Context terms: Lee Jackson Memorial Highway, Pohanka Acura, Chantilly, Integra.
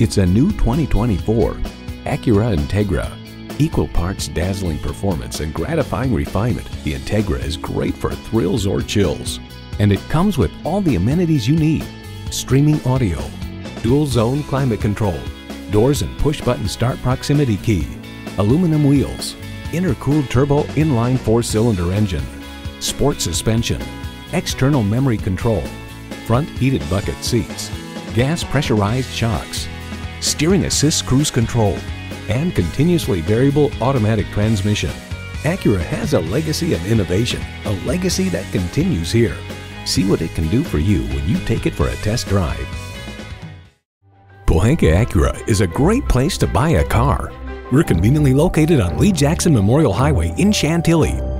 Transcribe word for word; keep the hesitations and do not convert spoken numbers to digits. It's a new twenty twenty-four Acura Integra. Equal parts dazzling performance and gratifying refinement, the Integra is great for thrills or chills. And it comes with all the amenities you need. Streaming audio, dual zone climate control, doors and push button start proximity key, aluminum wheels, intercooled turbo inline four-cylinder engine, sport suspension, external memory control, front heated bucket seats, gas pressurized shocks, steering assist cruise control, and continuously variable automatic transmission. Acura has a legacy of innovation, a legacy that continues here. See what it can do for you when you take it for a test drive. Pohanka Acura is a great place to buy a car. We're conveniently located on Lee Jackson Memorial Highway in Chantilly.